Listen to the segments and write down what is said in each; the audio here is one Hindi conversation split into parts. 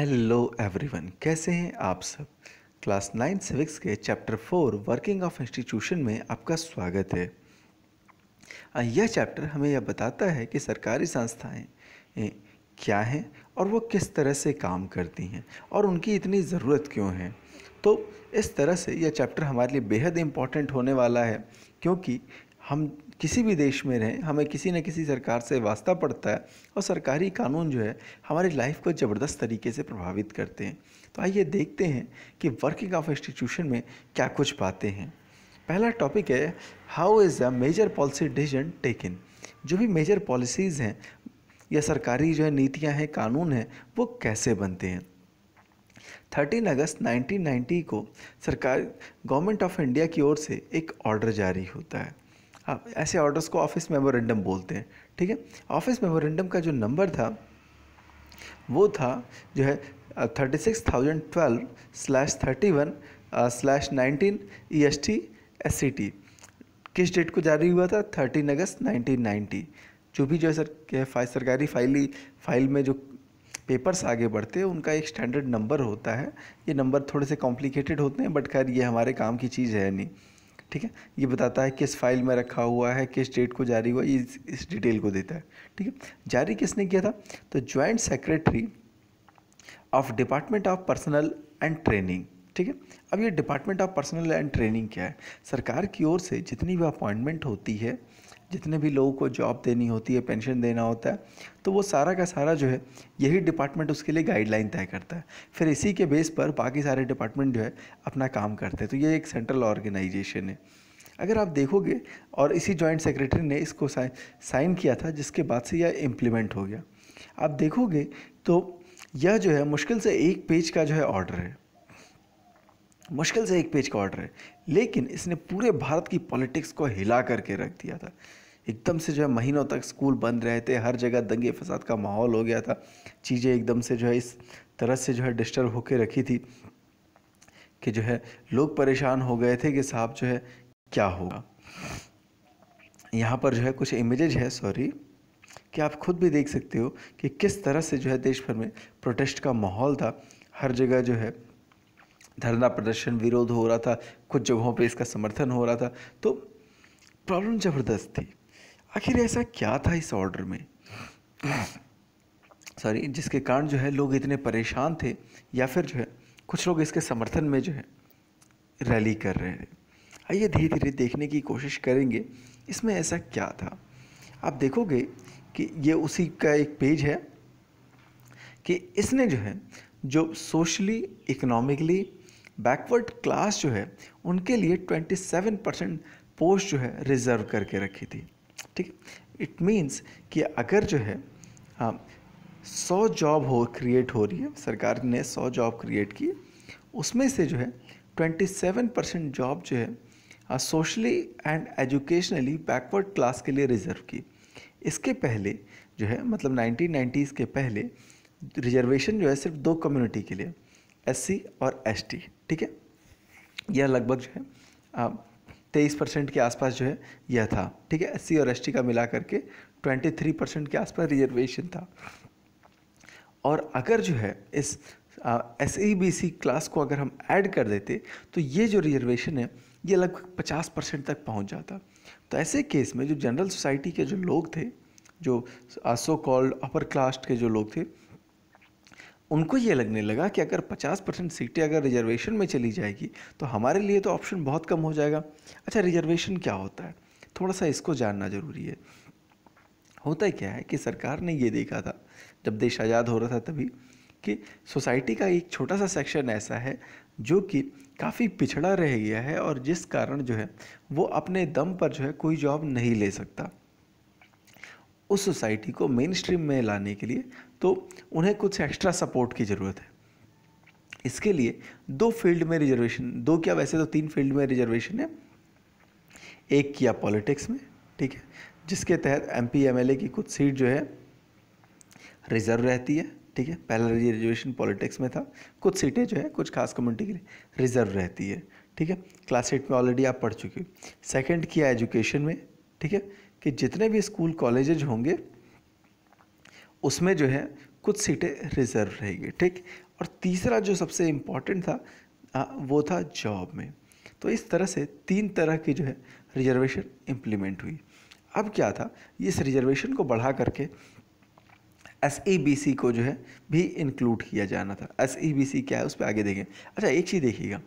हेलो एवरीवन, कैसे हैं आप सब। क्लास 9 सिविक्स के चैप्टर 4 वर्किंग ऑफ इंस्टीट्यूशन में आपका स्वागत है। यह चैप्टर हमें यह बताता है कि सरकारी संस्थाएं क्या हैं और वो किस तरह से काम करती हैं और उनकी इतनी ज़रूरत क्यों है। तो इस तरह से यह चैप्टर हमारे लिए बेहद इम्पॉर्टेंट होने वाला है, क्योंकि हम किसी भी देश में रहें, हमें किसी न किसी सरकार से वास्ता पड़ता है और सरकारी कानून जो है हमारी लाइफ को ज़बरदस्त तरीके से प्रभावित करते हैं। तो आइए देखते हैं कि वर्किंग ऑफ इंस्टीट्यूशन में क्या कुछ बातें हैं। पहला टॉपिक है how is a major policy decision taken. जो भी मेजर पॉलिसीज़ हैं या सरकारी जो है नीतियाँ हैं, कानून हैं, वो कैसे बनते हैं। 13 अगस्त 1990 को सरकार गवर्नमेंट ऑफ इंडिया की ओर से एक ऑर्डर जारी होता है। ऐसे ऑर्डर्स को ऑफिस मेमोरेंडम बोलते हैं, ठीक है। ऑफिस मेमोरेंडम का जो नंबर था वो था जो है 36,012/31/19 EST SCT। किस डेट को जारी हुआ था? 13 अगस्त 1990। जो भी जो है सरकारी फाइल में जो पेपर्स आगे बढ़ते हैं उनका एक स्टैंडर्ड नंबर होता है। ये नंबर थोड़े से कॉम्प्लिकेटेड होते हैं, बट खैर ये हमारे काम की चीज़ है नहीं, ठीक है। ये बताता है किस फाइल में रखा हुआ है, किस डेट को जारी हुआ, ये इस डिटेल को देता है, ठीक है। जारी किसने किया था? तो joint secretary of department of personnel and training, ठीक है। अब ये department of personnel and training क्या है? सरकार की ओर से जितनी भी अपॉइंटमेंट होती है, जितने भी लोगों को जॉब देनी होती है, पेंशन देना होता है, तो वो सारा का सारा जो है यही डिपार्टमेंट उसके लिए गाइडलाइन तय करता है। फिर इसी के बेस पर बाकी सारे डिपार्टमेंट जो है अपना काम करते हैं। तो ये एक सेंट्रल ऑर्गेनाइजेशन है, अगर आप देखोगे। और इसी जॉइंट सेक्रेटरी ने इसको साइन किया था, जिसके बाद से यह इम्प्लीमेंट हो गया। आप देखोगे तो यह जो है मुश्किल से एक पेज का जो है ऑर्डर है, मुश्किल से एक पेज का ऑर्डर है, लेकिन इसने पूरे भारत की पॉलिटिक्स को हिला करके रख दिया था एकदम से। जो है महीनों तक स्कूल बंद रहे थे, हर जगह दंगे फसाद का माहौल हो गया था। चीज़ें एकदम से जो है इस तरह से जो है डिस्टर्ब होकर रखी थी कि जो है लोग परेशान हो गए थे कि साहब जो है क्या होगा। यहाँ पर जो है कुछ इमेजेज है, सॉरी, कि आप खुद भी देख सकते हो कि किस तरह से जो है देश भर में प्रोटेस्ट का माहौल था। हर जगह जो है धरना प्रदर्शन, विरोध हो रहा था, कुछ जगहों पे इसका समर्थन हो रहा था। तो प्रॉब्लम ज़बरदस्त थी। आखिर ऐसा क्या था इस ऑर्डर में, सॉरी, जिसके कारण जो है लोग इतने परेशान थे, या फिर जो है कुछ लोग इसके समर्थन में जो है रैली कर रहे थे। आइए धीरे धीरे देखने की कोशिश करेंगे इसमें ऐसा क्या था। आप देखोगे कि ये उसी का एक पेज है कि इसने जो है जो सोशली इकोनॉमिकली बैकवर्ड क्लास जो है उनके लिए 27% पोस्ट जो है रिज़र्व करके रखी थी, ठीक है। इट मीन्स कि अगर जो है 100 जॉब क्रिएट हो रही है, सरकार ने 100 जॉब क्रिएट की, उसमें से जो है 27% जॉब जो है socially and educationally backward class के लिए रिज़र्व की। इसके पहले जो है मतलब 1990s के पहले रिजर्वेशन जो है सिर्फ 2 कम्युनिटी के लिए, SC और ST, ठीक है। यह लगभग जो है 23% के आसपास जो है यह था, ठीक है। SC और ST का मिला करके 23% के आसपास रिजर्वेशन था। और अगर जो है इस SEBC क्लास को अगर हम ऐड कर देते तो ये जो रिजर्वेशन है ये लगभग 50% तक पहुंच जाता। तो ऐसे केस में जो जनरल सोसाइटी के जो लोग थे, जो सो कॉल्ड अपर कास्ट के जो लोग थे, उनको ये लगने लगा कि अगर 50% सीटें अगर रिजर्वेशन में चली जाएगी तो हमारे लिए तो ऑप्शन बहुत कम हो जाएगा। अच्छा, रिजर्वेशन क्या होता है, थोड़ा सा इसको जानना ज़रूरी है। होता है क्या है कि सरकार ने ये देखा था जब देश आज़ाद हो रहा था तभी, कि सोसाइटी का एक छोटा सा सेक्शन ऐसा है जो कि काफ़ी पिछड़ा रह गया है और जिस कारण जो है वो अपने दम पर जो है कोई जॉब नहीं ले सकता। उस सोसाइटी को मेन स्ट्रीम में लाने के लिए तो उन्हें कुछ एक्स्ट्रा सपोर्ट की ज़रूरत है। इसके लिए 2 फील्ड में रिजर्वेशन, 2 क्या, वैसे तो 3 फील्ड में रिजर्वेशन है। एक किया पॉलिटिक्स में, ठीक है, जिसके तहत MP MLA की कुछ सीट जो है रिजर्व रहती है, ठीक है। पहला रिजर्वेशन पॉलिटिक्स में था, कुछ सीटें जो है कुछ खास कम्युनिटी के लिए रिजर्व रहती है, ठीक है। क्लास 8 में ऑलरेडी आप पढ़ चुके हो। सेकेंड किया एजुकेशन में, ठीक है, कि जितने भी स्कूल कॉलेजेज होंगे उसमें जो है कुछ सीटें रिजर्व रहेगी, ठीक। और तीसरा जो सबसे इम्पॉर्टेंट था वो था जॉब में। तो इस तरह से तीन तरह की जो है रिजर्वेशन इम्प्लीमेंट हुई। अब क्या था, इस रिजर्वेशन को बढ़ा करके SEBC को जो है भी इंक्लूड किया जाना था। SEBC क्या है उस पर आगे देखें। अच्छा एक चीज़ देखिएगा,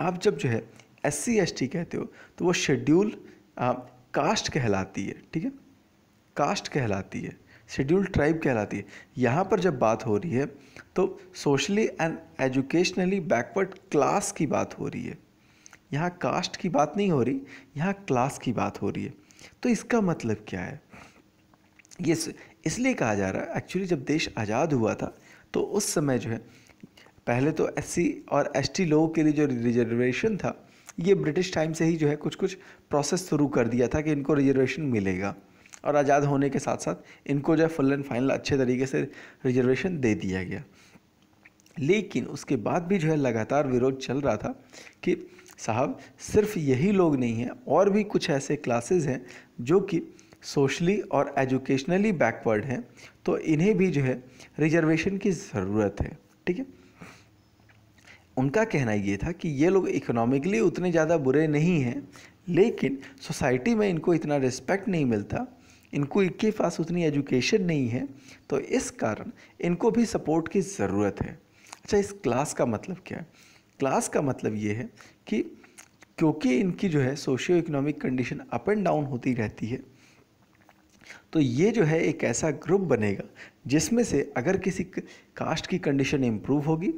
आप जब जो है SC ST कहते हो तो वो शेड्यूल कास्ट कहलाती है, ठीक है, कास्ट कहलाती है, शेड्यूल ट्राइब कहलाती है। यहाँ पर जब बात हो रही है तो socially and educationally backward class की बात हो रही है, यहाँ कास्ट की बात नहीं हो रही, यहाँ क्लास की बात हो रही है। तो इसका मतलब क्या है, ये इसलिए कहा जा रहा है, एक्चुअली जब देश आज़ाद हुआ था तो उस समय जो है पहले तो SC और ST लोगों के लिए जो रिजर्वेशन था ये ब्रिटिश टाइम से ही जो है कुछ कुछ प्रोसेस शुरू कर दिया था कि इनको रिजर्वेशन मिलेगा, और आज़ाद होने के साथ साथ इनको जो है फुल एंड फाइनल अच्छे तरीके से रिजर्वेशन दे दिया गया। लेकिन उसके बाद भी जो है लगातार विरोध चल रहा था कि साहब सिर्फ यही लोग नहीं हैं, और भी कुछ ऐसे क्लासेस हैं जो कि सोशली और एजुकेशनली बैकवर्ड हैं, तो इन्हें भी जो है रिजर्वेशन की ज़रूरत है, ठीक है। उनका कहना ये था कि ये लोग इकोनॉमिकली उतने ज़्यादा बुरे नहीं हैं, लेकिन सोसाइटी में इनको इतना रिस्पेक्ट नहीं मिलता, इनको इनके पास उतनी एजुकेशन नहीं है, तो इस कारण इनको भी सपोर्ट की ज़रूरत है। अच्छा इस क्लास का मतलब क्या है, क्लास का मतलब ये है कि क्योंकि इनकी जो है socio economic condition up and down होती रहती है, तो ये जो है एक ऐसा ग्रुप बनेगा जिसमें से अगर किसी कास्ट की कंडीशन इम्प्रूव होगी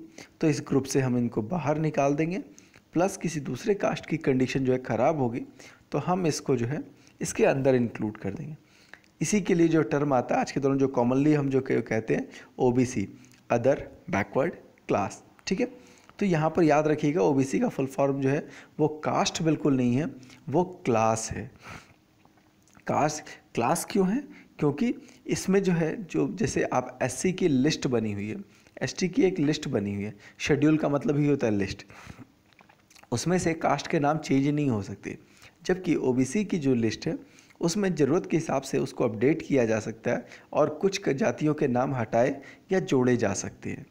तो इस ग्रुप से हम इनको बाहर निकाल देंगे, प्लस किसी दूसरे कास्ट की कंडीशन जो है ख़राब होगी तो हम इसको जो है इसके अंदर इंक्लूड कर देंगे। इसी के लिए जो टर्म आता है आज के दौरान, जो कॉमनली हम जो कहते हैं OBC, अदर बैकवर्ड क्लास, ठीक है। तो यहाँ पर याद रखिएगा OBC का फुल फॉर्म जो है वो कास्ट बिल्कुल नहीं है, वो क्लास है। क्लास क्यों है, क्योंकि इसमें जो है जो जैसे आप SC की लिस्ट बनी हुई है, ST की एक लिस्ट बनी हुई है, शेड्यूल का मतलब ही होता है लिस्ट, उसमें से कास्ट के नाम चेंज नहीं हो सकते, जबकि OBC की जो लिस्ट है उसमें ज़रूरत के हिसाब से उसको अपडेट किया जा सकता है और कुछ जातियों के नाम हटाए या जोड़े जा सकते हैं,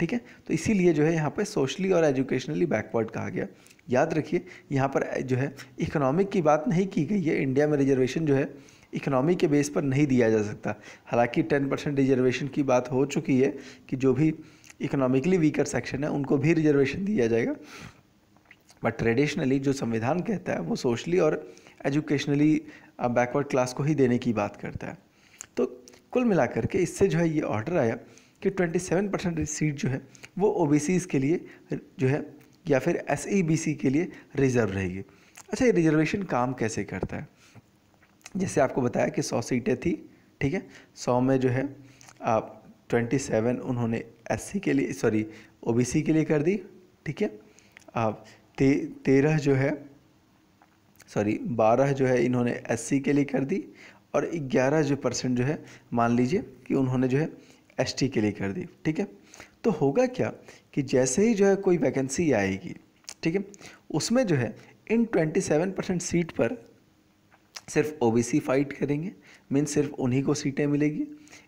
ठीक है। तो इसीलिए जो है यहाँ पर सोशली और एजुकेशनली बैकवर्ड कहा गया। याद रखिए यहाँ पर जो है इकोनॉमिक की बात नहीं की गई है, इंडिया में रिजर्वेशन जो है इकोनॉमी के बेस पर नहीं दिया जा सकता। हालांकि 10% रिजर्वेशन की बात हो चुकी है कि जो भी इकोनॉमिकली वीकर सेक्शन है उनको भी रिजर्वेशन दिया जाएगा, बट ट्रेडिशनली जो संविधान कहता है वो सोशली और एजुकेशनली बैकवर्ड क्लास को ही देने की बात करता है। तो कुल मिलाकर के इससे जो है ये ऑर्डर आया कि 27% सीट जो है वो OBCs के लिए जो है या फिर SEBC के लिए रिजर्व रहेगी। अच्छा ये रिजर्वेशन काम कैसे करता है, जैसे आपको बताया कि 100 सीटें थी, ठीक है, 100 में जो है आप 27 उन्होंने SC के लिए OBC के लिए कर दी, ठीक है, आप 12 जो है इन्होंने SC के लिए कर दी, और 11 जो % जो है मान लीजिए कि उन्होंने जो है ST के लिए कर दी, ठीक है। तो होगा क्या कि जैसे ही जो है कोई वैकेंसी आएगी, ठीक है, उसमें जो है इन 27% सीट पर सिर्फ OBC फाइट करेंगे, मीन सिर्फ उन्हीं को सीटें मिलेगी,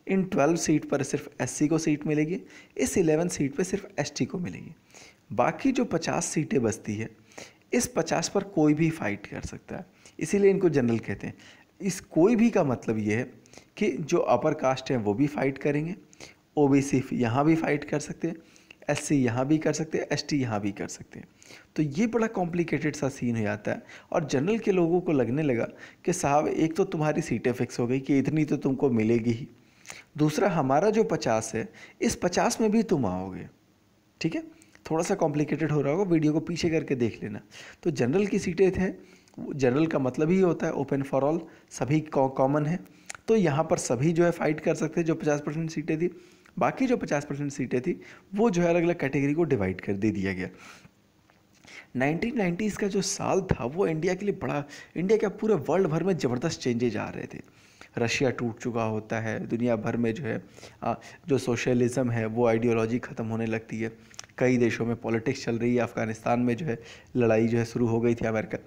इन 12 सीट पर सिर्फ SC को सीट मिलेगी, इस 11 सीट पर सिर्फ ST को मिलेगी, बाकी जो 50 सीटें बचती है इस 50 पर कोई भी फाइट कर सकता है, इसीलिए इनको जनरल कहते हैं। इस कोई भी का मतलब ये है कि जो अपर कास्ट हैं वो भी फाइट करेंगे, OBC यहाँ भी फाइट कर सकते हैं, SC यहाँ भी कर सकते हैं, ST यहाँ भी कर सकते हैं। तो ये बड़ा कॉम्प्लिकेटेड सा सीन हो जाता है, और जनरल के लोगों को लगने लगा कि साहब एक तो तुम्हारी सीटें फिक्स हो गई कि इतनी तो तुमको मिलेगी ही, दूसरा हमारा जो 50 है इस 50 में भी तुम आओगे, ठीक है। थोड़ा सा कॉम्प्लिकेटेड हो रहा होगा, वीडियो को पीछे करके देख लेना। तो जनरल की सीटें थे, जनरल का मतलब ही होता है ओपन फॉर ऑल, सभी कॉमन है, तो यहाँ पर सभी जो है फाइट कर सकते हैं जो 50% सीटें थी, बाकी जो 50% सीटें थी वो जो है अलग अलग कैटेगरी को डिवाइड कर दे दिया गया। 1990s का जो साल था वो इंडिया के लिए बड़ा, इंडिया के पूरे वर्ल्ड भर में ज़बरदस्त चेंजेज आ रहे थे। रशिया टूट चुका होता है, दुनिया भर में जो है जो सोशलिज़म है वो आइडियोलॉजी ख़त्म होने लगती है, कई देशों में पॉलिटिक्स चल रही है, अफ़गानिस्तान में जो है लड़ाई जो है शुरू हो गई थी, अमेरिका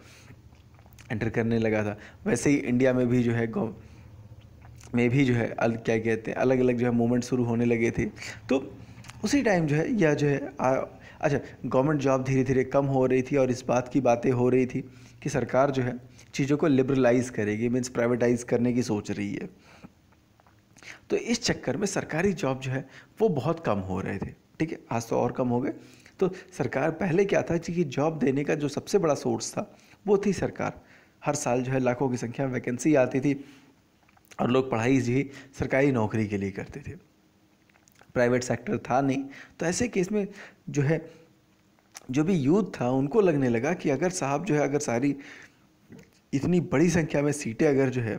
एंटर करने लगा था, वैसे ही इंडिया में भी जो है में भी जो है क्या कहते हैं अलग अलग जो है मूवमेंट शुरू होने लगे थे। तो उसी टाइम जो है यह जो है अच्छा गवर्नमेंट जॉब धीरे धीरे कम हो रही थी और इस बात की बातें हो रही थी कि सरकार जो है चीज़ों को लिबरलाइज़ करेगी, मीन्स प्राइवेटाइज़ करने की सोच रही है। तो इस चक्कर में सरकारी जॉब जो है वो बहुत कम हो रहे थे, ठीक है, आज तो और कम हो गए। तो सरकार पहले क्या था कि जॉब देने का जो सबसे बड़ा सोर्स था वो थी सरकार। हर साल जो है लाखों की संख्या में वैकेंसी आती थी और लोग पढ़ाई जो है सरकारी नौकरी के लिए करते थे, प्राइवेट सेक्टर था नहीं। तो ऐसे केस में जो है जो भी यूथ था उनको लगने लगा कि अगर साहब जो है अगर सारी इतनी बड़ी संख्या में सीटें अगर जो है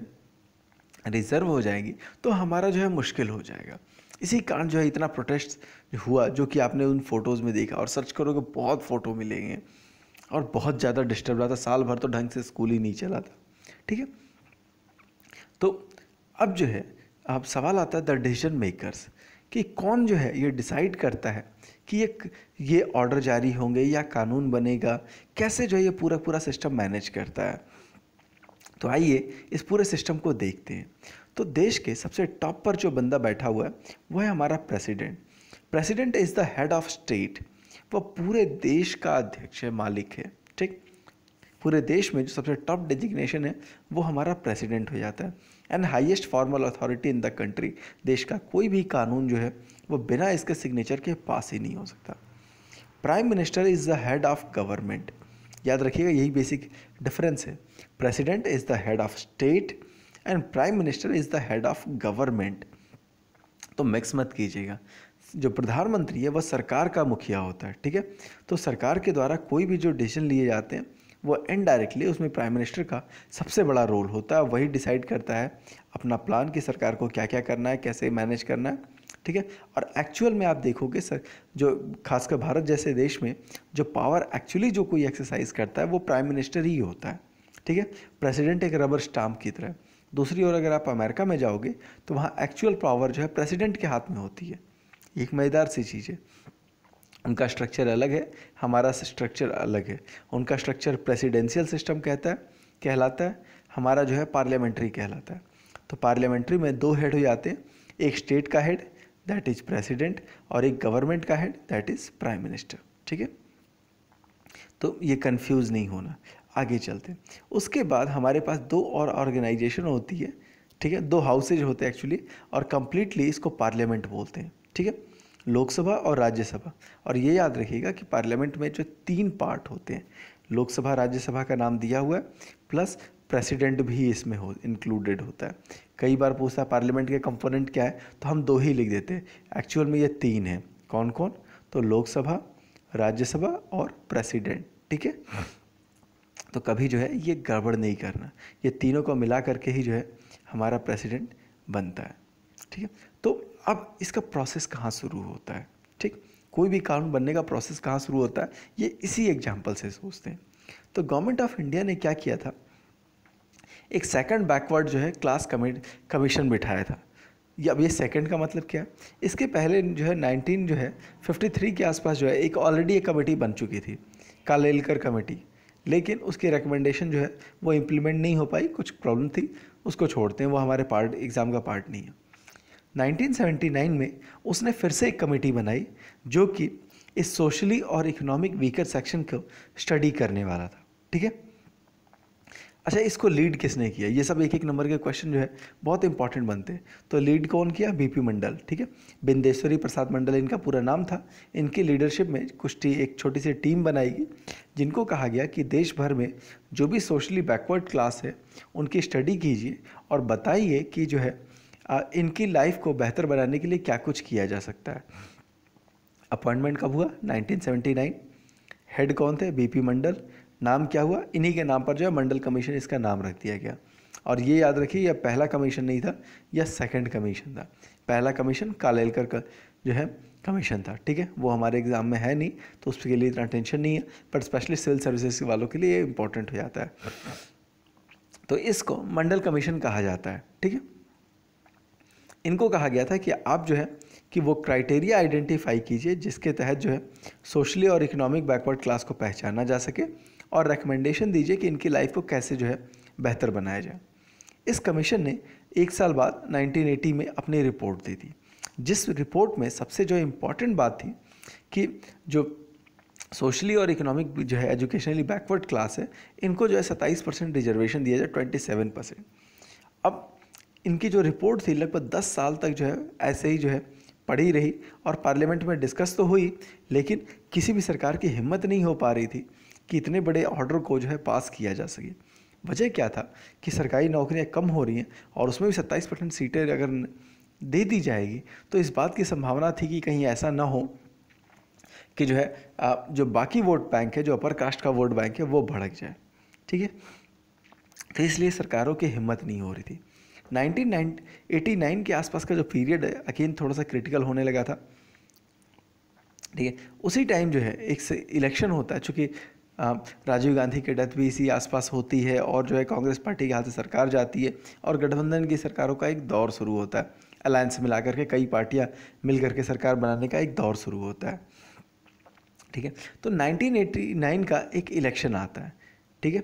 रिज़र्व हो जाएंगी तो हमारा जो है मुश्किल हो जाएगा। इसी कारण जो है इतना प्रोटेस्ट हुआ, जो कि आपने उन फ़ोटोज़ में देखा और सर्च करोगे बहुत फ़ोटो मिलेंगे और बहुत ज़्यादा डिस्टर्ब रहा था, साल भर तो ढंग से स्कूल ही नहीं चला था, ठीक है। तो अब जो है अब सवाल आता है द डिसीजन मेकर्स कि कौन जो है ये डिसाइड करता है कि ये ऑर्डर जारी होंगे या कानून बनेगा, कैसे जो है ये पूरा सिस्टम मैनेज करता है। तो आइए इस पूरे सिस्टम को देखते हैं। तो देश के सबसे टॉप पर जो बंदा बैठा हुआ है वह है हमारा president. President is the head of state, वह पूरे देश का अध्यक्ष है, मालिक है, ठीक। पूरे देश में जो सबसे टॉप डेजिग्नेशन है वो हमारा प्रेसिडेंट हो जाता है and highest formal authority in the country. देश का कोई भी कानून जो है वो बिना इसके सिग्नेचर के पास ही नहीं हो सकता। Prime minister is the head of government, याद रखिएगा यही बेसिक डिफरेंस है। President is the head of state and prime minister is the head of government. तो मिक्स मत कीजिएगा। जो प्रधानमंत्री है वह सरकार का मुखिया होता है, ठीक है। तो सरकार के द्वारा कोई भी जो डिसीजन लिए जाते हैं वो इनडायरेक्टली उसमें प्राइम मिनिस्टर का सबसे बड़ा रोल होता है। वही डिसाइड करता है अपना प्लान कि सरकार को क्या क्या करना है, कैसे मैनेज करना है, ठीक है। और एक्चुअल में आप देखोगे सर जो खासकर भारत जैसे देश में जो पावर एक्चुअली जो कोई एक्सरसाइज करता है वो प्राइम मिनिस्टर ही होता है, ठीक है। प्रेसिडेंट एक रबर स्टाम्प की तरह। दूसरी ओर अगर आप अमेरिका में जाओगे तो वहाँ एक्चुअल पावर जो है प्रेसिडेंट के हाथ में होती है। एक मज़ेदार सी चीज़ है, उनका स्ट्रक्चर अलग है, हमारा स्ट्रक्चर अलग है। उनका स्ट्रक्चर प्रेसिडेंशियल सिस्टम कहलाता है, हमारा जो है पार्लियामेंट्री कहलाता है। तो पार्लियामेंट्री में दो हेड हो जाते हैं, एक स्टेट का हेड दैट इज़ प्रेसिडेंट और एक गवर्नमेंट का head that is prime minister, ठीक है। तो ये कंफ्यूज नहीं होना। आगे चलते हैं। उसके बाद हमारे पास दो और ऑर्गेनाइजेशन होती है, ठीक है, दो हाउसेज होते हैं एक्चुअली और कम्प्लीटली इसको पार्लियामेंट बोलते हैं, ठीक है, लोकसभा और राज्यसभा। और ये याद रखिएगा कि पार्लियामेंट में जो तीन पार्ट होते हैं, लोकसभा राज्यसभा का नाम दिया हुआ है, प्लस प्रेसिडेंट भी इसमें इंक्लूडेड होता है। कई बार पूछता है पार्लियामेंट के कंपोनेंट क्या है, तो हम दो ही लिख देते हैं, एक्चुअल में ये तीन है। कौन कौन? तो लोकसभा, राज्यसभा और प्रेसिडेंट, ठीक है। तो कभी जो है ये गड़बड़ नहीं करना, ये तीनों को मिला करके ही जो है हमारा प्रेसिडेंट बनता है, ठीक है। तो अब इसका प्रोसेस कहाँ शुरू होता है, ठीक, कोई भी कानून बनने का प्रोसेस कहाँ शुरू होता है, ये इसी एग्जाम्पल से सोचते हैं। तो गवर्नमेंट ऑफ इंडिया ने क्या किया था, एक सेकंड बैकवर्ड जो है क्लास कमीशन बिठाया था। अब ये सेकंड का मतलब क्या है, इसके पहले जो है 1953 के आसपास जो है एक ऑलरेडी एक कमेटी बन चुकी थी, कालेलकर कमेटी, लेकिन उसकी रिकमेंडेशन जो है वो इम्प्लीमेंट नहीं हो पाई, कुछ प्रॉब्लम थी, उसको छोड़ते हैं, वो हमारे पार्ट एग्ज़ाम का पार्ट नहीं है। 1979 में उसने फिर से एक कमेटी बनाई जो कि इस सोशली और इकोनॉमिक वीकर सेक्शन को स्टडी करने वाला था, ठीक है। अच्छा, इसको लीड किसने किया, ये सब एक एक नंबर के क्वेश्चन जो है बहुत इंपॉर्टेंट बनते हैं। तो लीड कौन किया, बीपी मंडल, ठीक है, बिंदेश्वरी प्रसाद मंडल इनका पूरा नाम था। इनकी लीडरशिप में कुछ एक छोटी सी टीम बनाएगी जिनको कहा गया कि देश भर में जो भी सोशली बैकवर्ड क्लास है उनकी स्टडी कीजिए और बताइए कि जो है इनकी लाइफ को बेहतर बनाने के लिए क्या कुछ किया जा सकता है। अपॉइंटमेंट कब हुआ, 1979। हेड कौन थे, बीपी मंडल। नाम क्या हुआ, इन्हीं के नाम पर जो है मंडल कमीशन इसका नाम रख दिया गया। और ये याद रखिए यह पहला कमीशन नहीं था, यह सेकंड कमीशन था। पहला कमीशन कालेलकर का जो है कमीशन था, ठीक है, वो हमारे एग्ज़ाम में है नहीं तो उसके लिए इतना टेंशन नहीं है, पर स्पेशली सिविल सर्विसेज वालों के लिए इंपॉर्टेंट हो जाता है। तो इसको मंडल कमीशन कहा जाता है, ठीक है। इनको कहा गया था कि आप जो है कि वो क्राइटेरिया आइडेंटिफाई कीजिए जिसके तहत जो है सोशली और इकोनॉमिक बैकवर्ड क्लास को पहचाना जा सके और रेकमेंडेशन दीजिए कि इनकी लाइफ को कैसे जो है बेहतर बनाया जाए। इस कमीशन ने एक साल बाद 1980 में अपनी रिपोर्ट दे दी, जिस रिपोर्ट में सबसे जो इम्पॉर्टेंट बात थी कि जो सोशली और इकोनॉमिक जो है एजुकेशनली बैकवर्ड क्लास है, इनको जो है 27% रिजर्वेशन दिया जाए 27%। अब इनकी जो रिपोर्ट थी लगभग 10 साल तक जो है ऐसे ही जो है पढ़ी रही और पार्लियामेंट में डिस्कस तो हुई, लेकिन किसी भी सरकार की हिम्मत नहीं हो पा रही थी कि इतने बड़े ऑर्डर को जो है पास किया जा सके। वजह क्या था कि सरकारी नौकरियाँ कम हो रही हैं और उसमें भी 27% सीटें अगर दे दी जाएगी तो इस बात की संभावना थी कि कहीं ऐसा ना हो कि जो है जो बाकी वोट बैंक है, जो अपर कास्ट का वोट बैंक है, वो भड़क जाए। ठीक है, तो इसलिए सरकारों की हिम्मत नहीं हो रही थी। 1989 के आसपास का जो पीरियड है अगेन थोड़ा सा क्रिटिकल होने लगा था। ठीक है, उसी टाइम जो है एक से इलेक्शन होता है, चूँकि राजीव गांधी की डेथ भी इसी आसपास होती है और जो है कांग्रेस पार्टी के हाथ से सरकार जाती है और गठबंधन की सरकारों का एक दौर शुरू होता है। अलायंस मिला करके कई पार्टियां मिल करके सरकार बनाने का एक दौर शुरू होता है। ठीक है, तो 1989 का एक इलेक्शन आता है। ठीक है,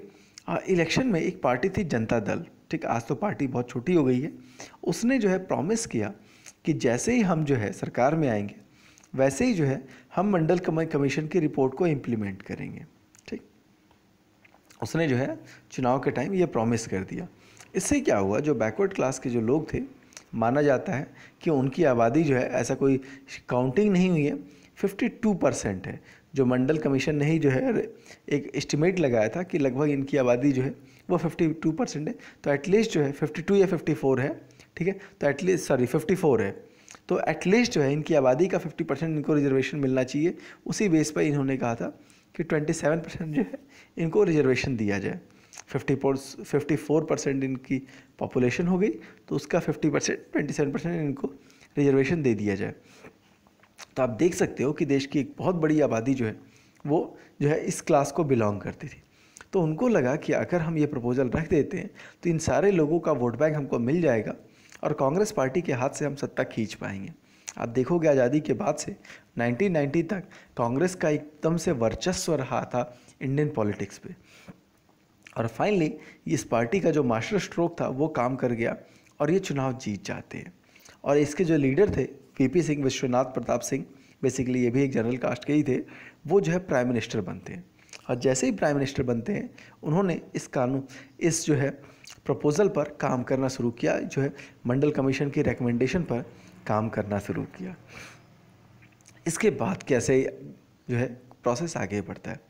और इलेक्शन में एक पार्टी थी जनता दल। ठीक, आज तो पार्टी बहुत छोटी हो गई है। उसने जो है प्रॉमिस किया कि जैसे ही हम जो है सरकार में आएंगे वैसे ही जो है हम मंडल कमीशन की रिपोर्ट को इम्प्लीमेंट करेंगे। ठीक, उसने जो है चुनाव के टाइम ये प्रॉमिस कर दिया। इससे क्या हुआ, जो बैकवर्ड क्लास के जो लोग थे, माना जाता है कि उनकी आबादी जो है, ऐसा कोई काउंटिंग नहीं हुई है, 52% है, जो मंडल कमीशन ने ही जो है एक एस्टिमेट लगाया था कि लगभग इनकी आबादी जो है वो 52% है, तो एटलीस्ट जो है 52 या 54 है। ठीक है, तो एटलीस्ट 54 है, तो एटलीस्ट जो है इनकी आबादी का 50% इनको रिजर्वेशन मिलना चाहिए। उसी बेस पर इन्होंने कहा था कि 27% जो है इनको रिजर्वेशन दिया जाए। 54% इनकी पॉपुलेशन हो गई, तो उसका 50% 27% इनको रिजर्वेशन दे दिया जाए। तो आप देख सकते हो कि देश की एक बहुत बड़ी आबादी जो है वो जो है इस क्लास को बिलोंग करती थी। तो उनको लगा कि अगर हम ये प्रपोज़ल रख देते हैं तो इन सारे लोगों का वोट बैंक हमको मिल जाएगा और कांग्रेस पार्टी के हाथ से हम सत्ता खींच पाएंगे। आप देखोगे आज़ादी के बाद से 1990 तक कांग्रेस का एकदम से वर्चस्व रहा था इंडियन पॉलिटिक्स पे, और फाइनली इस पार्टी का जो मास्टर स्ट्रोक था वो काम कर गया और ये चुनाव जीत जाते हैं। और इसके जो लीडर थे वीपी सिंह, विश्वनाथ प्रताप सिंह, बेसिकली ये भी एक जनरल कास्ट के ही थे, वो जो है प्राइम मिनिस्टर बनते हैं। और जैसे ही प्राइम मिनिस्टर बनते हैं उन्होंने इस कानून इस जो है प्रपोज़ल पर काम करना शुरू किया, जो है मंडल कमीशन की रिकमेंडेशन पर काम करना शुरू किया। इसके बाद कैसे जो है प्रोसेस आगे बढ़ता है,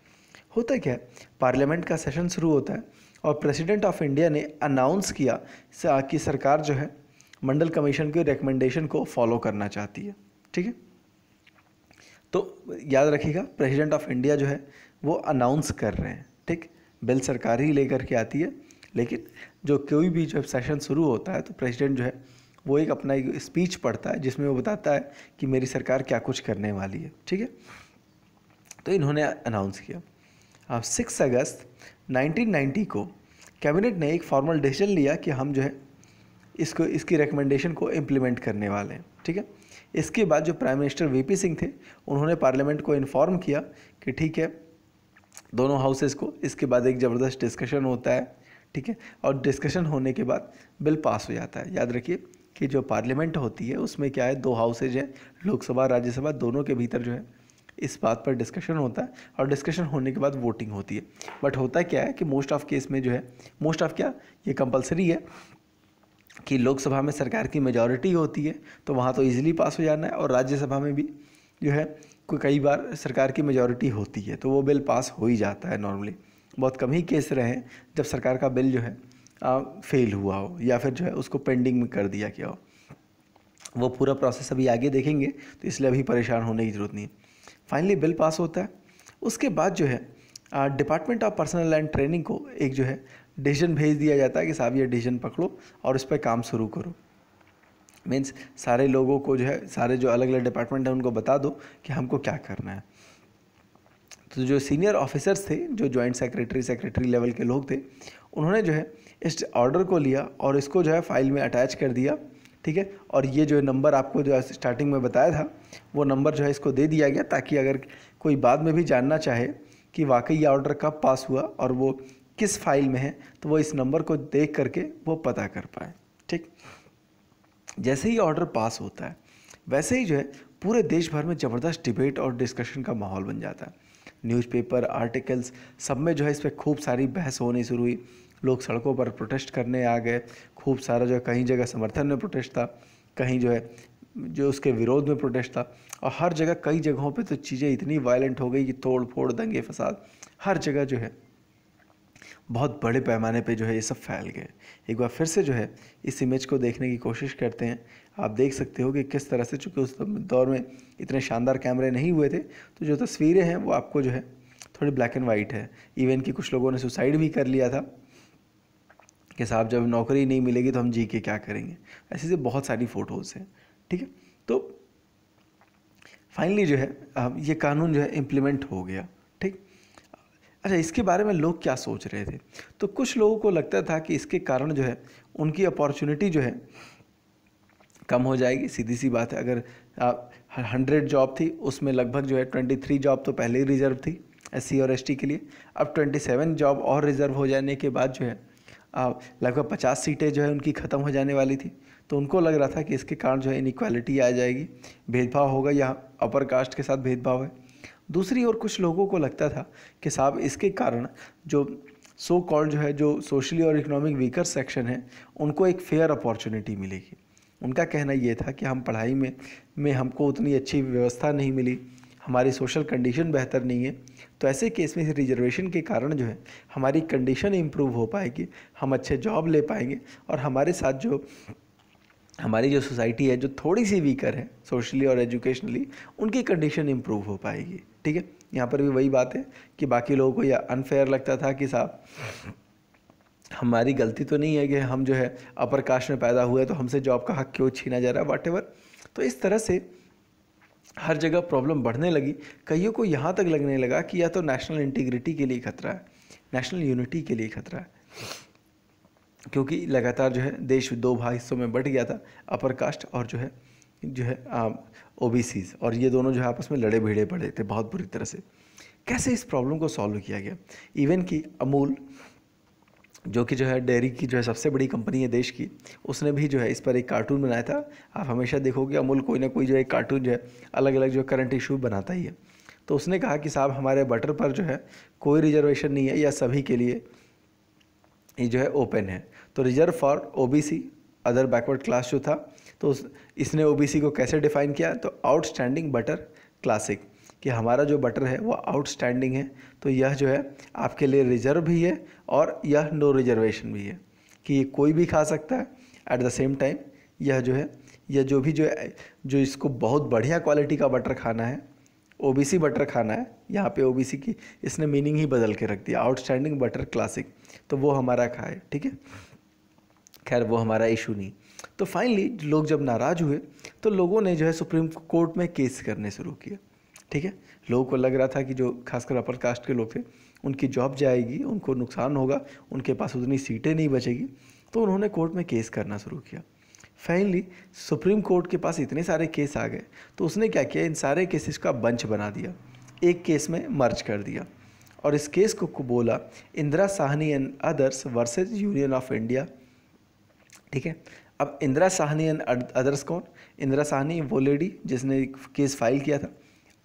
होता क्या है, पार्लियामेंट का सेशन शुरू होता है और प्रेसिडेंट ऑफ इंडिया ने अनाउंस किया कि सरकार जो है मंडल कमीशन के रिकमेंडेशन को फॉलो करना चाहती है। ठीक है, तो याद रखिएगा प्रेसिडेंट ऑफ इंडिया जो है वो अनाउंस कर रहे हैं। ठीक, बिल सरकार ही लेकर के आती है, लेकिन जो कोई भी जब सेशन शुरू होता है तो प्रेसिडेंट जो है वो एक अपना एक स्पीच पढ़ता है जिसमें वो बताता है कि मेरी सरकार क्या कुछ करने वाली है। ठीक है, तो इन्होंने अनाउंस किया। अब 6 अगस्त 1990 को कैबिनेट ने एक फॉर्मल डिसीजन लिया कि हम जो है इसको इसकी रिकमेंडेशन को इम्प्लीमेंट करने वाले हैं। ठीक है, इसके बाद जो प्राइम मिनिस्टर वीपी सिंह थे उन्होंने पार्लियामेंट को इन्फॉर्म किया कि ठीक है, दोनों हाउसेस को। इसके बाद एक ज़बरदस्त डिस्कशन होता है। ठीक है, और डिस्कशन होने के बाद बिल पास हो जाता है। याद रखिए कि जो पार्लियामेंट होती है उसमें क्या है, दो हाउसेज हैं, लोकसभा राज्यसभा, दोनों के भीतर जो है इस बात पर डिस्कशन होता है और डिस्कशन होने के बाद वोटिंग होती है। बट होता क्या है कि मोस्ट ऑफ केस में जो है मोस्ट ऑफ क्या, ये कंपलसरी है कि लोकसभा में सरकार की मेजॉरिटी होती है तो वहाँ तो इजीली पास हो जाना है, और राज्यसभा में भी जो है कई बार सरकार की मेजॉरिटी होती है तो वो बिल पास हो ही जाता है। नॉर्मली बहुत कम ही केस रहे हैं जब सरकार का बिल जो है फेल हुआ हो या फिर जो है उसको पेंडिंग में कर दिया गया हो। वो पूरा प्रोसेस अभी आगे देखेंगे, तो इसलिए अभी परेशान होने की ज़रूरत नहीं है। फाइनली बिल पास होता है। उसके बाद जो है department of personnel and training को एक जो है डिसीजन भेज दिया जाता है कि साहब ये डिसीजन पकड़ो और उस पर काम शुरू करो। मीन्स सारे लोगों को जो है, सारे जो अलग अलग डिपार्टमेंट हैं उनको बता दो कि हमको क्या करना है। तो जो सीनियर ऑफिसर्स थे, जो जॉइंट सेक्रेटरी सेक्रेटरी लेवल के लोग थे, उन्होंने जो है इस ऑर्डर को लिया और इसको जो है फाइल में अटैच कर दिया। ठीक है, और ये जो नंबर आपको जो स्टार्टिंग में बताया था वो नंबर जो है इसको दे दिया गया, ताकि अगर कोई बाद में भी जानना चाहे कि वाकई ये ऑर्डर कब पास हुआ और वो किस फाइल में है तो वो इस नंबर को देख करके वो पता कर पाए। ठीक। जैसे ही ऑर्डर पास होता है वैसे ही जो है पूरे देश भर में ज़बरदस्त डिबेट और डिस्कशन का माहौल बन जाता है। न्यूज़पेपर आर्टिकल्स सब में जो है इस पर खूब सारी बहस होनी शुरू हुई। लोग सड़कों पर प्रोटेस्ट करने आ गए। खूब सारा जो है कहीं जगह समर्थन में प्रोटेस्ट था, कहीं जो है जो उसके विरोध में प्रोटेस्ट था, और हर जगह कई जगहों पे तो चीज़ें इतनी वायलेंट हो गई कि तोड़ फोड़ दंगे फसाद हर जगह जो है बहुत बड़े पैमाने पे जो है ये सब फैल गए। एक बार फिर से जो है इस इमेज को देखने की कोशिश करते हैं। आप देख सकते हो कि किस तरह से, चूँकि उस दौर में इतने शानदार कैमरे नहीं हुए थे तो जो तस्वीरें हैं वो आपको जो है थोड़ी ब्लैक एंड वाइट है। इवन कि कुछ लोगों ने सुसाइड भी कर लिया था कि साहब जब नौकरी नहीं मिलेगी तो हम जी के क्या करेंगे। ऐसे से बहुत सारी फ़ोटोज़ हैं, ठीक है। तो फाइनली जो है ये कानून जो है इम्प्लीमेंट हो गया, ठीक। अच्छा, इसके बारे में लोग क्या सोच रहे थे? तो कुछ लोगों को लगता था कि इसके कारण जो है उनकी अपॉर्चुनिटी जो है कम हो जाएगी। सीधी सी बात है, अगर 100 जॉब थी उसमें लगभग जो है 23 जॉब तो पहले ही रिजर्व थी SC और ST के लिए। अब 27 जॉब और रिज़र्व हो जाने के बाद जो है लगभग 50 सीटें जो है उनकी ख़त्म हो जाने वाली थी। तो उनको लग रहा था कि इसके कारण जो है इनइक्वालिटी आ जाएगी, भेदभाव होगा, या अपर कास्ट के साथ भेदभाव है। दूसरी ओर कुछ लोगों को लगता था कि साहब इसके कारण जो सो कॉल्ड जो है जो सोशली और इकोनॉमिक वीकर सेक्शन है उनको एक फेयर अपॉर्चुनिटी मिलेगी। उनका कहना ये था कि हम पढ़ाई में हमको उतनी अच्छी व्यवस्था नहीं मिली, हमारी सोशल कंडीशन बेहतर नहीं है, तो ऐसे केस में रिजर्वेशन के कारण जो है हमारी कंडीशन इम्प्रूव हो पाएगी, हम अच्छे जॉब ले पाएंगे, और हमारे साथ जो हमारी जो सोसाइटी है जो थोड़ी सी वीकर है सोशली और एजुकेशनली, उनकी कंडीशन इम्प्रूव हो पाएगी, ठीक है। यहाँ पर भी वही बात है कि बाकी लोगों को यह अनफेयर लगता था कि साहब हमारी गलती तो नहीं है कि हम जो है अपर कास्ट में पैदा हुए, तो हमसे जॉब का हक क्यों छीना जा रहा है, वॉटएवर। तो इस तरह से हर जगह प्रॉब्लम बढ़ने लगी। कईयों को यहाँ तक लगने लगा कि यह तो नेशनल इंटीग्रिटी के लिए खतरा है, नेशनल यूनिटी के लिए खतरा है, क्योंकि लगातार जो है देश दो हिस्सों में बट गया था, अपर कास्ट और जो है OBCs, और ये दोनों जो है आपस में लड़े भिड़े पड़े थे बहुत बुरी तरह से। कैसे इस प्रॉब्लम को सॉल्व किया गया? इवन कि अमूल जो है डेयरी की जो है सबसे बड़ी कंपनी है देश की, उसने भी जो है इस पर एक कार्टून बनाया था। आप हमेशा देखोगे अमूल कोई ना कोई जो है कार्टून जो है अलग अलग जो करंट इशू बनाता ही है। तो उसने कहा कि साहब हमारे बटर पर जो है कोई रिजर्वेशन नहीं है, या सभी के लिए ये जो है ओपन है, तो reserve for OBC other backward class जो था। तो इसने OBC को कैसे डिफाइन किया? तो आउटस्टैंडिंग बटर क्लासिक, कि हमारा जो बटर है वो आउटस्टैंडिंग है, तो यह जो है आपके लिए रिजर्व भी है और यह नो रिजर्वेशन भी है, कि ये कोई भी खा सकता है। एट द सेम टाइम यह जो है यह जो इसको बहुत बढ़िया क्वालिटी का बटर खाना है, OBC बटर खाना है, यहाँ पे OBC की इसने मीनिंग ही बदल के रख दिया, आउटस्टैंडिंग बटर क्लासिक, तो वो हमारा खाए, ठीक है। खैर वो हमारा इशू नहीं। तो फाइनली लोग जब नाराज़ हुए तो लोगों ने जो है सुप्रीम कोर्ट में केस करने शुरू किया, ठीक है। लोगों को लग रहा था कि जो खासकर अपर कास्ट के लोग थे उनकी जॉब जाएगी, उनको नुकसान होगा, उनके पास उतनी सीटें नहीं बचेगी, तो उन्होंने कोर्ट में केस करना शुरू किया। फाइनली सुप्रीम कोर्ट के पास इतने सारे केस आ गए तो उसने क्या किया, इन सारे केसेस का बंच बना दिया, एक केस में मर्ज कर दिया, और इस केस को बोला Indira Sawhney and others versus Union of India, ठीक है। अब इंदिरा साहनी एंड अदर्स कौन? इंदिरा साहनी वो लेडी जिसने केस फाइल किया था,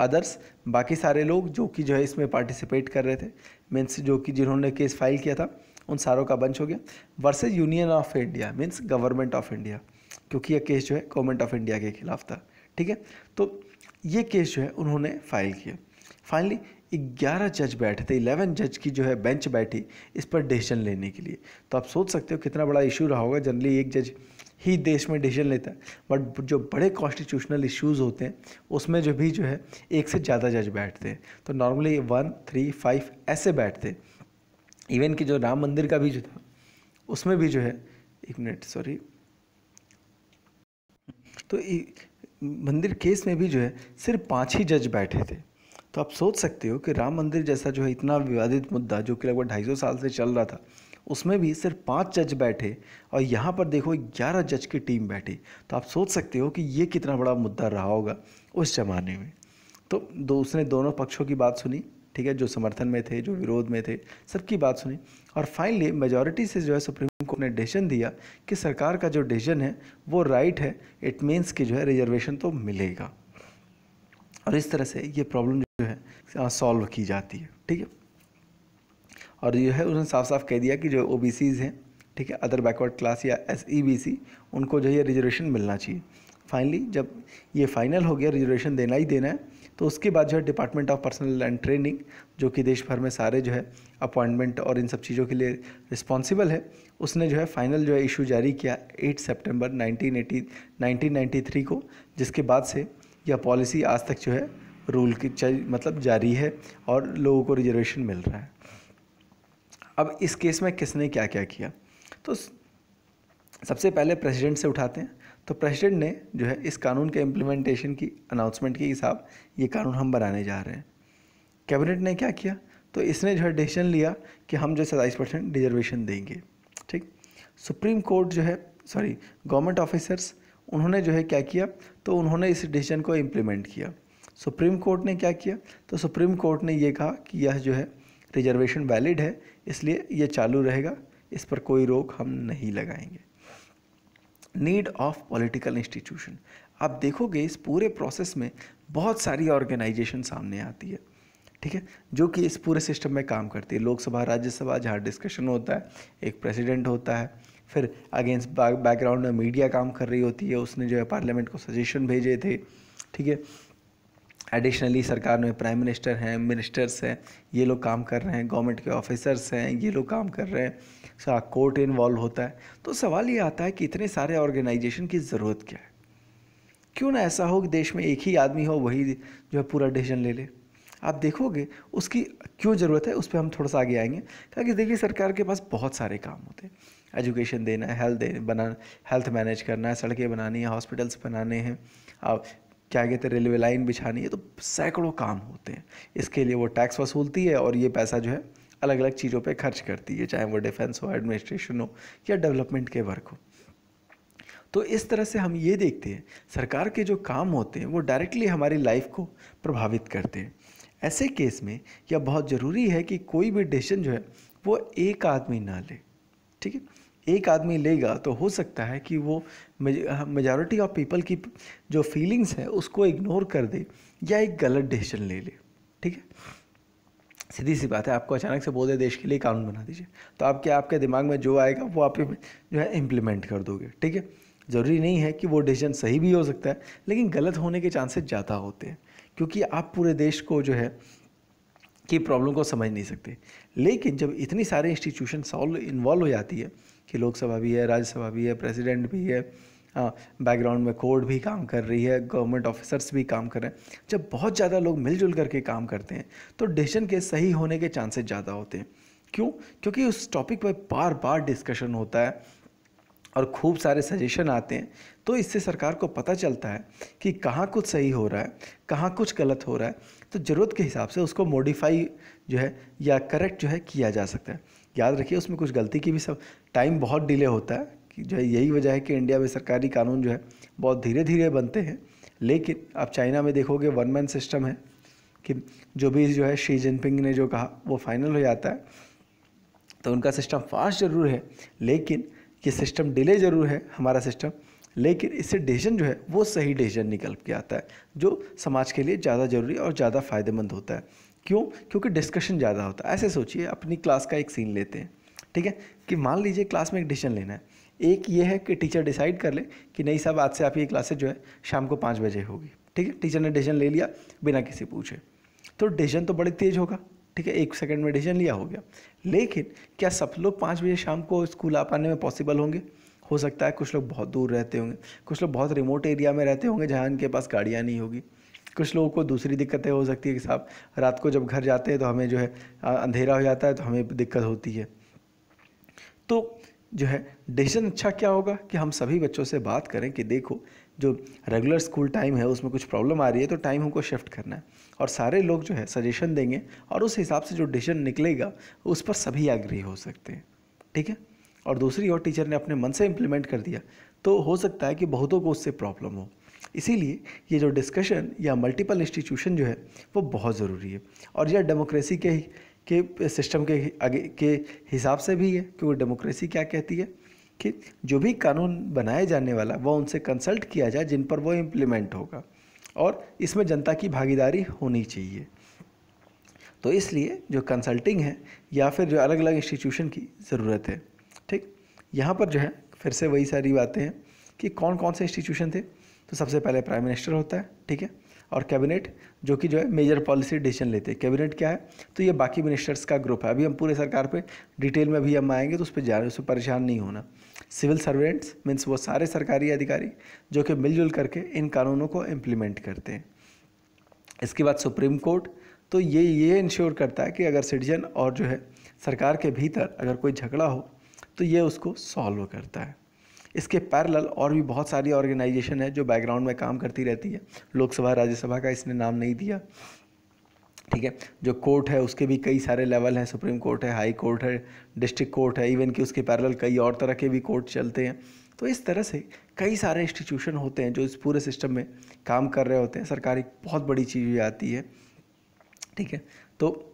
अदर्स बाकी सारे लोग जो है इसमें पार्टिसिपेट कर रहे थे, मीन्स जिन्होंने केस फाइल किया था उन सारों का बंच हो गया, versus Union of India means government of India, क्योंकि यह केस जो है गवर्नमेंट ऑफ इंडिया के खिलाफ था, ठीक है। तो ये केस जो है उन्होंने फाइल किया। फाइनली 11 जज बैठे थे, 11 जज की जो है बेंच बैठी इस पर डिसीजन लेने के लिए। तो आप सोच सकते हो कितना बड़ा इशू रहा होगा। जनरली एक जज ही देश में डिसीजन लेता है, बट जो बड़े कॉन्स्टिट्यूशनल इश्यूज़ होते हैं उसमें जो है एक से ज़्यादा जज बैठते हैं, तो नॉर्मली 1, 3, 5 ऐसे बैठते हैं। इवन कि जो राम मंदिर का भी जो था उसमें भी जो है मंदिर केस में भी जो है सिर्फ 5 ही जज बैठे थे। तो आप सोच सकते हो कि राम मंदिर जैसा जो है इतना विवादित मुद्दा जो कि लगभग 250 साल से चल रहा था, उसमें भी सिर्फ 5 जज बैठे, और यहाँ पर देखो 11 जज की टीम बैठी। तो आप सोच सकते हो कि ये कितना बड़ा मुद्दा रहा होगा उस जमाने में। तो उसने दोनों पक्षों की बात सुनी, ठीक है, जो समर्थन में थे, जो विरोध में थे, सबकी बात सुनी और फाइनली मेजॉरिटी से जो है सुप्रीम कोर्ट ने डिसीजन दिया कि सरकार का जो डिसीजन है वो राइट है। इट मीन्स कि जो है रिजर्वेशन तो मिलेगा। और इस तरह से ये प्रॉब्लम जो है सॉल्व की जाती है, ठीक है। और जो है उसने साफ साफ कह दिया कि जो ओबीसीज़ हैं, ठीक है, अदर बैकवर्ड क्लास या एसईबीसी, उनको जो है रिजर्वेशन मिलना चाहिए। फाइनली जब ये फाइनल हो गया रिजर्वेशन देना ही देना है, तो उसके बाद जो है department of personnel and training, जो कि देश भर में सारे जो है अपॉइंटमेंट और इन सब चीज़ों के लिए रिस्पॉन्सिबल है, उसने जो है फाइनल जो है इशू जारी किया 8 सितंबर 1993 को, जिसके बाद से यह पॉलिसी आज तक जो है रूल की मतलब जारी है और लोगों को रिजर्वेशन मिल रहा है। अब इस केस में किसने क्या क्या किया, तो सबसे पहले प्रेसिडेंट से उठाते हैं। तो प्रेसिडेंट ने जो है इस कानून के इम्प्लीमेंटेशन की अनाउंसमेंट की कि साहब ये कानून हम बनाने जा रहे हैं। कैबिनेट ने क्या किया, तो इसने जो है डिसीजन लिया कि हम जो 27% रिजर्वेशन देंगे, ठीक। सुप्रीम कोर्ट जो है सॉरी गवर्नमेंट ऑफिसर्स, उन्होंने जो है क्या किया, तो उन्होंने इस डिसीजन को इम्प्लीमेंट किया। सुप्रीम कोर्ट ने क्या किया, तो सुप्रीम कोर्ट ने ये कहा कि यह जो है रिजर्वेशन वैलिड है, इसलिए ये चालू रहेगा, इस पर कोई रोक हम नहीं लगाएंगे। नीड ऑफ पॉलिटिकल इंस्टीट्यूशन, आप देखोगे इस पूरे प्रोसेस में बहुत सारी ऑर्गेनाइजेशन सामने आती है, ठीक है, जो कि इस पूरे सिस्टम में काम करती है। लोकसभा, राज्यसभा, जहाँ डिस्कशन होता है एक प्रेसिडेंट होता है, फिर अगेंस्ट बैकग्राउंड में मीडिया काम कर रही होती है, उसने जो है पार्लियामेंट को सजेशन भेजे थे, ठीक है। एडिशनली सरकार में प्राइम मिनिस्टर हैं, मिनिस्टर्स हैं, ये लोग काम कर रहे हैं, गवर्नमेंट के ऑफिसर्स हैं, ये लोग काम कर रहे हैं, कोर्ट इन्वॉल्व होता है। तो सवाल ये आता है कि इतने सारे ऑर्गेनाइजेशन की ज़रूरत क्या है? क्यों ना ऐसा हो कि देश में एक ही आदमी हो, वही जो है पूरा डिसीजन ले ले। आप देखोगे उसकी क्यों ज़रूरत है, उस पर हम थोड़ा सा आगे आएंगे। ताकि देखिए सरकार के पास बहुत सारे काम होते हैं, एजुकेशन देना है, हेल्थ मैनेज करना है, सड़कें बनानी है, हॉस्पिटल्स बनाने हैं, आप क्या कहते हैं रेलवे लाइन बिछानी है, तो सैकड़ों काम होते हैं। इसके लिए वो टैक्स वसूलती है और ये पैसा जो है अलग अलग चीज़ों पे खर्च करती है, चाहे वो डिफेंस हो, एडमिनिस्ट्रेशन हो या डेवलपमेंट के वर्क हो। तो इस तरह से हम ये देखते हैं सरकार के जो काम होते हैं वो डायरेक्टली हमारी लाइफ को प्रभावित करते हैं। ऐसे केस में यह बहुत ज़रूरी है कि कोई भी डिसीजन जो है वो एक आदमी ना ले, ठीक है। एक आदमी लेगा तो हो सकता है कि वो मेजॉरिटी ऑफ पीपल की जो फीलिंग्स है उसको इग्नोर कर दे या एक गलत डिसीजन ले ले, ठीक है। सीधी सी बात है, आपको अचानक से बोल दे देश के लिए कानून बना दीजिए, तो आप क्या, आपके दिमाग में जो आएगा वो आप जो है इम्प्लीमेंट कर दोगे, ठीक है। ज़रूरी नहीं है कि वो डिसीजन सही भी हो सकता है, लेकिन गलत होने के चांसेस ज़्यादा होते हैं, क्योंकि आप पूरे देश को जो है की प्रॉब्लम को समझ नहीं सकते। लेकिन जब इतनी सारे इंस्टीट्यूशन इन्वॉल्व हो जाती है कि लोकसभा भी है, राज्यसभा भी है, प्रेसिडेंट भी है, बैकग्राउंड में कोर्ट भी काम कर रही है, गवर्नमेंट ऑफिसर्स भी काम कर रहे हैं, जब बहुत ज़्यादा लोग मिलजुल करके काम करते हैं तो डिसीजन के सही होने के चांसेस ज़्यादा होते हैं। क्यों? क्योंकि उस टॉपिक पर बार बार डिस्कशन होता है और खूब सारे सजेशन आते हैं, तो इससे सरकार को पता चलता है कि कहाँ कुछ सही हो रहा है, कहाँ कुछ गलत हो रहा है, तो ज़रूरत के हिसाब से उसको मॉडिफाई जो है या करेक्ट जो है किया जा सकता है। याद रखिए उसमें कुछ गलती की भी सब टाइम बहुत डिले होता है, कि जो है यही वजह है कि इंडिया में सरकारी कानून जो है बहुत धीरे धीरे बनते हैं। लेकिन आप चाइना में देखोगे वन मैन सिस्टम है कि जो भी जो है शी जिनपिंग ने जो कहा वो फाइनल हो जाता है। तो उनका सिस्टम फास्ट ज़रूर है, लेकिन ये सिस्टम डिले ज़रूर है हमारा सिस्टम, लेकिन इससे डिसीजन जो है वो सही डिसीजन निकल के आता है, जो समाज के लिए ज़्यादा ज़रूरी और ज़्यादा फ़ायदेमंद होता है। क्यों? क्योंकि डिस्कशन ज़्यादा होता है। ऐसे सोचिए, अपनी क्लास का एक सीन लेते हैं, ठीक है, कि मान लीजिए क्लास में एक डिसीजन लेना है। एक ये है कि टीचर डिसाइड कर ले कि नहीं साहब आज से आपकी क्लासेज जो है शाम को 5 बजे होगी, ठीक है। टीचर ने डिसीजन ले लिया बिना किसी पूछे, तो डिसीजन तो बड़े तेज़ होगा, ठीक है, 1 सेकंड में डिसीजन लिया हो गया। लेकिन क्या सब लोग 5 बजे शाम को स्कूल आ पाने में पॉसिबल होंगे? हो सकता है कुछ लोग बहुत दूर रहते होंगे, कुछ लोग बहुत रिमोट एरिया में रहते होंगे जहाँ इनके पास गाड़ियाँ नहीं होगी, कुछ लोगों को दूसरी दिक्कतें हो सकती है कि साहब रात को जब घर जाते हैं तो हमें जो है अंधेरा हो जाता है, तो हमें दिक्कत होती है। तो जो है डिसीजन अच्छा क्या होगा कि हम सभी बच्चों से बात करें कि देखो जो रेगुलर स्कूल टाइम है उसमें कुछ प्रॉब्लम आ रही है, तो टाइम हमको शिफ्ट करना है, और सारे लोग जो है सजेशन देंगे और उस हिसाब से जो डिसीजन निकलेगा उस पर सभी एग्री हो सकते हैं, ठीक है। और दूसरी ओर टीचर ने अपने मन से इम्प्लीमेंट कर दिया तो हो सकता है कि बहुतों को उससे प्रॉब्लम हो, इसीलिए ये जो डिस्कशन या मल्टीपल इंस्टीट्यूशन जो है वो बहुत ज़रूरी है, और यह डेमोक्रेसी के सिस्टम के आगे के हिसाब से भी है, क्योंकि डेमोक्रेसी क्या कहती है कि जो भी कानून बनाए जाने वाला वह उनसे कंसल्ट किया जाए जिन पर वो इम्प्लीमेंट होगा, और इसमें जनता की भागीदारी होनी चाहिए। तो इसलिए जो कंसल्टिंग है या फिर जो अलग अलग इंस्टीट्यूशन की ज़रूरत है। ठीक, यहाँ पर जो है फिर से वही सारी बातें हैं कि कौन कौन से इंस्टीट्यूशन थे। तो सबसे पहले प्राइम मिनिस्टर होता है, ठीक है, और कैबिनेट जो है मेजर पॉलिसी डिसीजन लेते हैं। कैबिनेट क्या है? तो ये बाकी मिनिस्टर्स का ग्रुप है। अभी हम पूरे सरकार पे डिटेल में अभी हम आएंगे, तो उस पर परेशान नहीं होना। सिविल सर्वेंट्स मीन्स वो सारे सरकारी अधिकारी जो कि मिलजुल करके इन कानूनों को इम्प्लीमेंट करते हैं। इसके बाद सुप्रीम कोर्ट, तो ये इंश्योर करता है कि अगर सिटीजन और जो है सरकार के भीतर अगर कोई झगड़ा हो तो ये उसको सॉल्व करता है। इसके पैरेलल और भी बहुत सारी ऑर्गेनाइजेशन है जो बैकग्राउंड में काम करती रहती है। लोकसभा, राज्यसभा का इसने नाम नहीं दिया, ठीक है। जो कोर्ट है उसके भी कई सारे लेवल हैं, सुप्रीम कोर्ट है, हाई कोर्ट है, डिस्ट्रिक्ट कोर्ट है, इवन कि उसके पैरेलल कई और तरह के भी कोर्ट चलते हैं। तो इस तरह से कई सारे इंस्टीट्यूशन होते हैं जो इस पूरे सिस्टम में काम कर रहे होते हैं। सरकार एक बहुत बड़ी चीज़ आती है, ठीक है। तो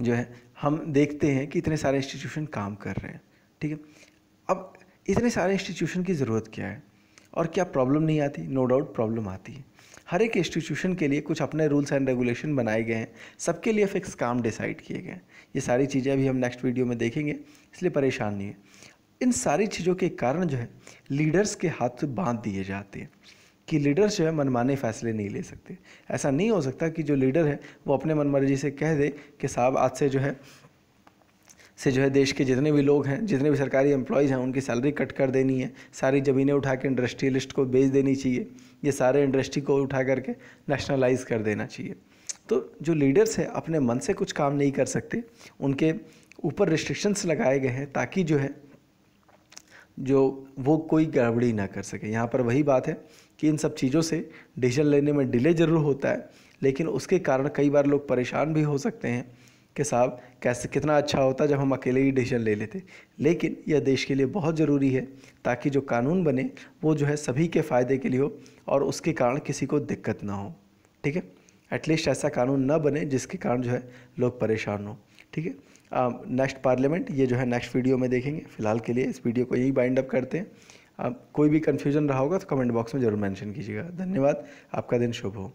जो है हम देखते हैं कि इतने सारे इंस्टीट्यूशन काम कर रहे हैं, ठीक है। अब इतने सारे इंस्टीट्यूशन की ज़रूरत क्या है, और क्या प्रॉब्लम नहीं आती? नो डाउट प्रॉब्लम आती है। हर एक इंस्टीट्यूशन के लिए कुछ अपने रूल्स एंड रेगुलेशन बनाए गए हैं, सबके लिए फिक्स काम डिसाइड किए गए हैं। ये सारी चीज़ें अभी हम नेक्स्ट वीडियो में देखेंगे, इसलिए परेशान नहीं है। इन सारी चीज़ों के कारण जो है लीडर्स के हाथ बांध दिए जाते हैं कि लीडर्स जो है मनमाने फैसले नहीं ले सकते। ऐसा नहीं हो सकता कि जो लीडर है वो अपने मनमर्जी से कह दे कि साहब आज से जो है देश के जितने भी लोग हैं, जितने भी सरकारी एम्प्लॉयज़ हैं, उनकी सैलरी कट कर देनी है, सारी ज़मीनें उठा के इंडस्ट्रियलिस्ट को बेच देनी चाहिए, ये सारे इंडस्ट्री को उठा करके नेशनलाइज़ कर देना चाहिए। तो जो लीडर्स हैं अपने मन से कुछ काम नहीं कर सकते, उनके ऊपर रिस्ट्रिक्शंस लगाए गए हैं ताकि वो कोई गड़बड़ी ना कर सके। यहाँ पर वही बात है कि इन सब चीज़ों से डिसीजन लेने में डिले ज़रूर होता है, लेकिन उसके कारण कई बार लोग परेशान भी हो सकते हैं कि साहब कैसे कितना अच्छा होता जब हम अकेले ही डिसीजन ले लेते। लेकिन यह देश के लिए बहुत ज़रूरी है ताकि जो कानून बने वो जो है सभी के फ़ायदे के लिए हो और उसके कारण किसी को दिक्कत ना हो, ठीक है। एटलीस्ट ऐसा कानून ना बने जिसके कारण जो है लोग परेशान हो, ठीक है। नेक्स्ट पार्लियामेंट ये जो है नेक्स्ट वीडियो में देखेंगे। फ़िलहाल के लिए इस वीडियो को यही बाइंड अप करते हैं। कोई भी कन्फ्यूजन रहा होगा तो कमेंट बॉक्स में ज़रूर मेंशन कीजिएगा। धन्यवाद, आपका दिन शुभ हो।